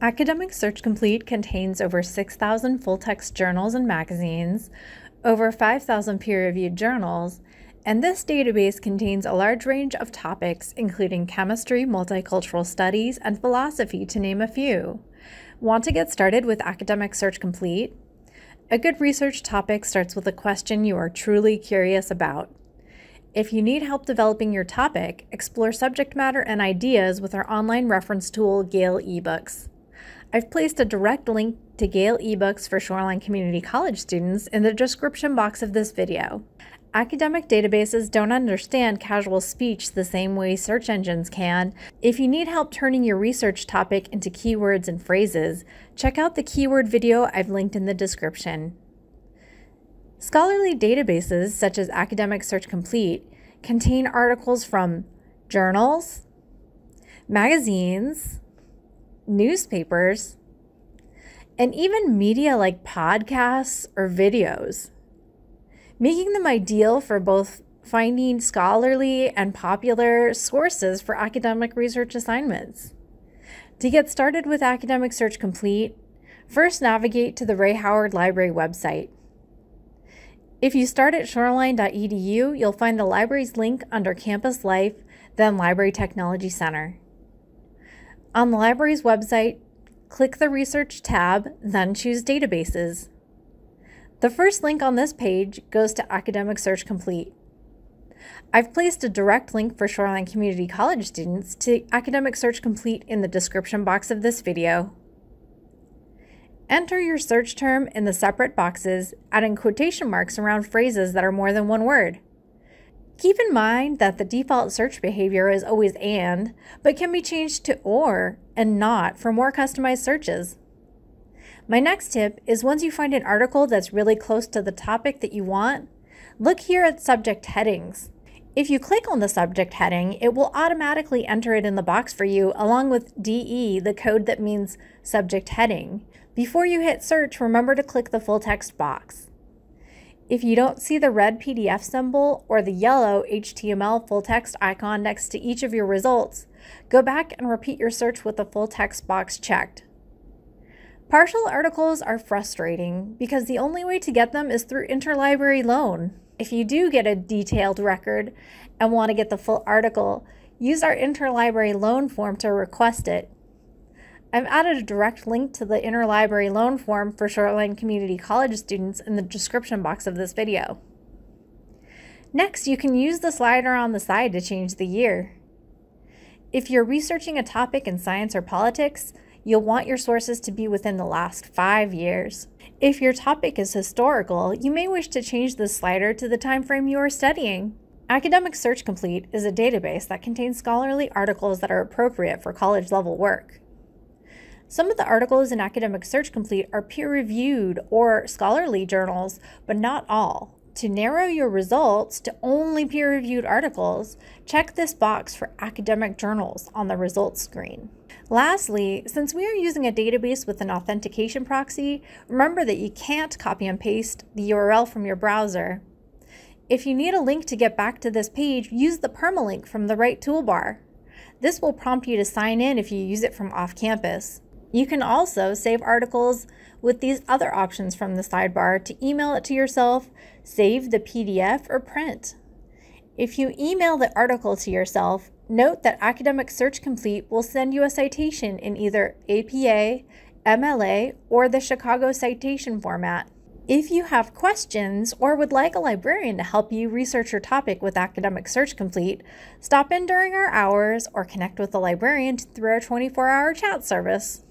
Academic Search Complete contains over 6,000 full-text journals and magazines, over 5,000 peer-reviewed journals, and this database contains a large range of topics including chemistry, multicultural studies, and philosophy, to name a few. Want to get started with Academic Search Complete? A good research topic starts with a question you are truly curious about. If you need help developing your topic, explore subject matter and ideas with our online reference tool, Gale eBooks. I've placed a direct link to Gale eBooks for Shoreline Community College students in the description box of this video. Academic databases don't understand casual speech the same way search engines can. If you need help turning your research topic into keywords and phrases, check out the keyword video I've linked in the description. Scholarly databases, such as Academic Search Complete, contain articles from journals, magazines, newspapers, and even media like podcasts or videos, making them ideal for both finding scholarly and popular sources for academic research assignments. To get started with Academic Search Complete, first navigate to the Ray Howard Library website. If you start at shoreline.edu, you'll find the library's link under Campus Life, then Library Technology Center. On the library's website, click the Research tab, then choose Databases. The first link on this page goes to Academic Search Complete. I've placed a direct link for Shoreline Community College students to Academic Search Complete in the description box of this video. Enter your search term in the separate boxes, adding quotation marks around phrases that are more than one word. Keep in mind that the default search behavior is always "and," but can be changed to "or" and "not" for more customized searches. My next tip is, once you find an article that's really close to the topic that you want, look here at subject headings. If you click on the subject heading, it will automatically enter it in the box for you, along with DE, the code that means subject heading. Before you hit search, remember to click the full text box. If you don't see the red PDF symbol or the yellow HTML full text icon next to each of your results, go back and repeat your search with the full text box checked. Partial articles are frustrating because the only way to get them is through interlibrary loan. If you do get a detailed record and want to get the full article, use our interlibrary loan form to request it. I've added a direct link to the interlibrary loan form for Shoreline Community College students in the description box of this video. Next, you can use the slider on the side to change the year. If you're researching a topic in science or politics, you'll want your sources to be within the last 5 years. If your topic is historical, you may wish to change this slider to the time frame you are studying. Academic Search Complete is a database that contains scholarly articles that are appropriate for college-level work. Some of the articles in Academic Search Complete are peer-reviewed or scholarly journals, but not all. To narrow your results to only peer-reviewed articles, check this box for academic journals on the results screen. Lastly, since we are using a database with an authentication proxy, remember that you can't copy and paste the URL from your browser. If you need a link to get back to this page, use the permalink from the right toolbar. This will prompt you to sign in if you use it from off campus. You can also save articles with these other options from the sidebar to email it to yourself, save the PDF, or print. If you email the article to yourself, note that Academic Search Complete will send you a citation in either APA, MLA, or the Chicago citation format. If you have questions or would like a librarian to help you research your topic with Academic Search Complete, stop in during our hours or connect with the librarian through our 24-hour chat service.